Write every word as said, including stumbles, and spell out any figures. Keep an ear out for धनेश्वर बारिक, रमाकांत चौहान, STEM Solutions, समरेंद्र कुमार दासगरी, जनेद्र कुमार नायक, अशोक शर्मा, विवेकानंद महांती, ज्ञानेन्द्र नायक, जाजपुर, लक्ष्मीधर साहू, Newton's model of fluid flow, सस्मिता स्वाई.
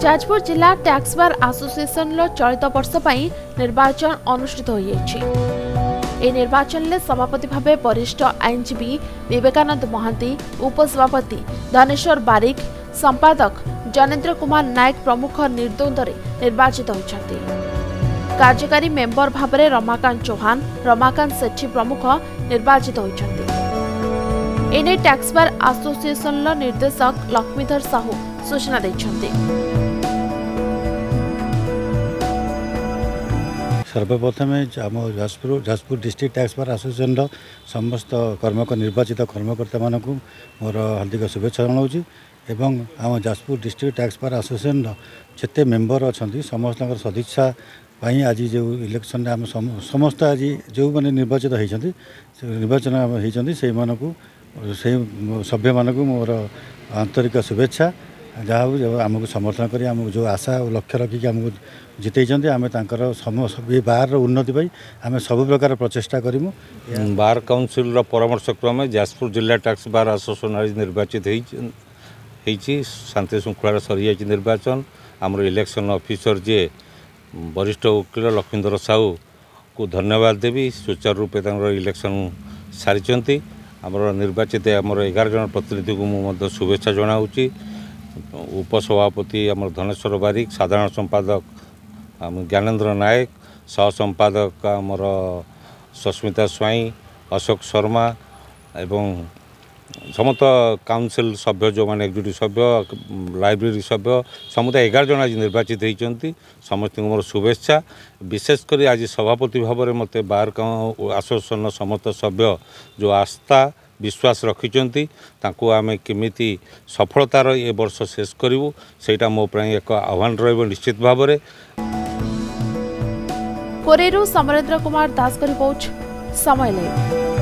जाजपुर जिला tax bar association चलित वर्ष निर्वाचन अनुष्ठित हो निर्वाचन में सभापति भाव वरिष्ठ आईनजीवी विवेकानंद महांती, उपसभापति धनेश्वर बारिक, संपादक जनेद्र कुमार नायक प्रमुख निर्द्वंद्व निर्वाचित होती। कार्यकारी मेंबर भाव में रमाकांत चौहान, रमाकांत सेठी प्रमुख निर्वाचित होती। एने टैक्सबार आसोसिएशन निर्देशक लक्ष्मीधर साहू सूचना देते। सर्वप्रथम आम जाजपुर जाजपुर district tax bar association समस्त कर्मक निर्वाचित कर्मकर्ता मानू मोर हार्दिक शुभेच्छा जनाऊँ एवं आम जाजपुर डिस्ट्रिक्ट टैक्सबार आसोसिएशन जिते मेम्बर अच्छा समस्त सदिच्छा आज जो इलेक्शन आम समस्त आज जो मैंने निर्वाचित होती निर्वाचन होती से सभ्य मानक मोर आंतरिक शुभेच्छा जहाँ आमको समर्थन करी आम जो आशा और लक्ष्य रखिक आमको जितेइछन्ते आम तांकर सम बार उन्नति पाई आम सब प्रकार प्रचेषा करूँ। बार काउंसिल परामर्श क्रमे जाजपुर जिला टैक्स बार आसोसिएशन आज निर्वाचित होती। शांति श्रृंखला सरी जाए निर्वाचन। आमर इलेक्शन ऑफिसर जे वरिष्ठ वकील लक्ष्मीधर साहू को धन्यवाद देवी सुचारू रूपे इलेक्शन सारी आमर निर्वाचित आमर एगार जन प्रतिनिधि को मुझे शुभेच्छा जनाऊँगी। उपसभापति आम धनेश्वर बारिक, साधारण संपादक ज्ञानेन्द्र नायक, सह संपादक आमर सस्मिता स्वाई, अशोक शर्मा एवं समस्त काउंसिल सभ्य जो मैंने एग्जीक्यूटिव सभ्य लाइब्रेरी सभ्य समस्त एगार जन आज निर्वाचित होती। समस्त मोर शुभेच्छा। विशेषकर आज सभापति भाव में मत बार आसोसिएशन समस्त सभ्य जो आस्था विश्वास रखिंट आम केमी सफलतार ए वर्ष शेष करूँ सेटा मो एक आह्वान निश्चित भाव में। कोरेरू समरेंद्र कुमार दासगरी पहुंच समय ले।